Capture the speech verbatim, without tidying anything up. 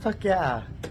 Fuck yeah.